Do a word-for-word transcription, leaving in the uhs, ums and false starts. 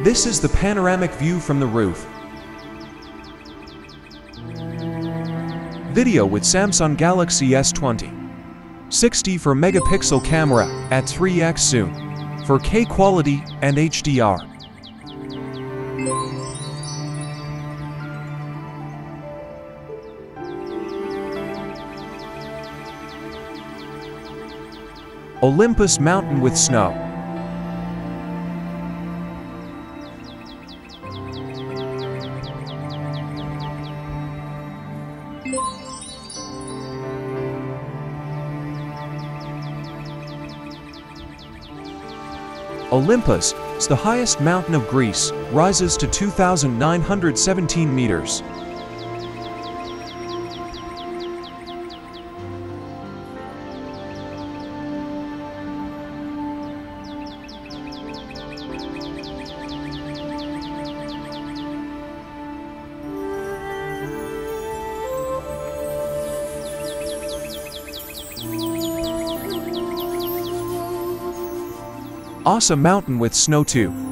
This is the panoramic view from the roof. Video with Samsung Galaxy S twenty. sixty-four megapixel camera at three X zoom, four K quality and H D R. Olympus mountain with snow. Olympus, the highest mountain of Greece, rises to two thousand nine hundred seventeen meters. Awesome mountain with snow too.